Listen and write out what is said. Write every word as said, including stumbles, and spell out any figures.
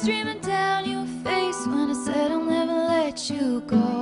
streaming down your face when I said I'll never let you go.